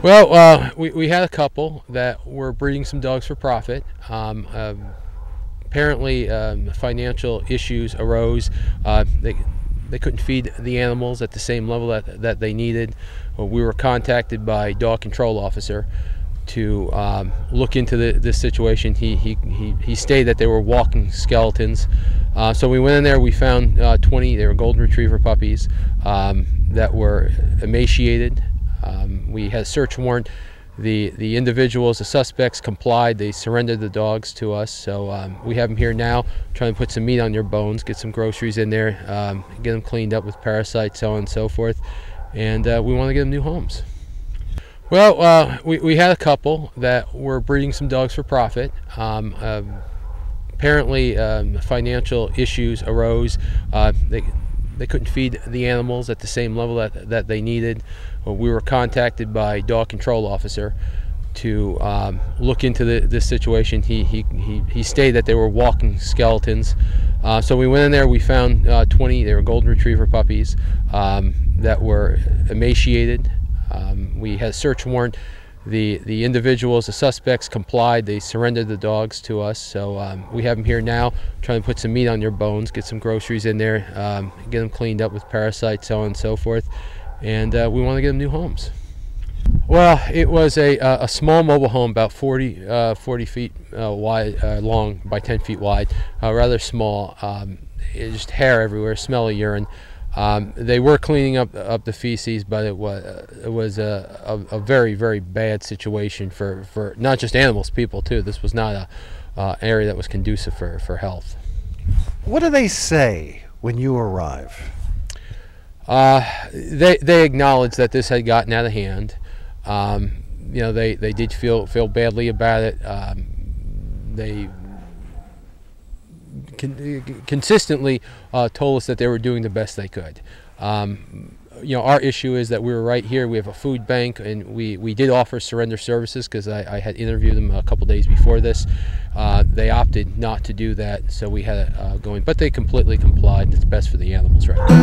Well, we had a couple that were breeding some dogs for profit. Apparently, financial issues arose. They couldn't feed the animals at the same level that they needed. We were contacted by a dog control officer to look into this situation. He stated that they were walking skeletons. So we went in there, we found 20, they were Golden Retriever puppies that were emaciated. We had a search warrant. The individuals, the suspects complied. They surrendered the dogs to us. So we have them here now, trying to put some meat on your bones, get some groceries in there, get them cleaned up with parasites, so on and so forth. And we want to get them new homes. Well, we had a couple that were breeding some dogs for profit. Apparently, financial issues arose. They couldn't feed the animals at the same level that they needed. We were contacted by a dog control officer to look into this situation. He stated that they were walking skeletons. So we went in there, we found 20, they were Golden Retriever puppies that were emaciated. We had a search warrant. The individuals, the suspects complied. They surrendered the dogs to us. So we have them here now, trying to put some meat on your bones, get some groceries in there, get them cleaned up with parasites, so on and so forth. And we want to get them new homes. Well, it was a small mobile home, about 40 feet wide, long by 10 feet wide, rather small. Just hair everywhere, smell of urine. They were cleaning up the feces, but it was a very, very bad situation for not just animals, people too. This was not an area that was conducive for health. What do they say when you arrive? They acknowledged that this had gotten out of hand. You know, they did feel badly about it. They consistently told us that they were doing the best they could. You know, our issue is that we were right here. We have a food bank, and we did offer surrender services because I had interviewed them a couple days before this. They opted not to do that, so we had it going. But they completely complied, and it's best for the animals right now.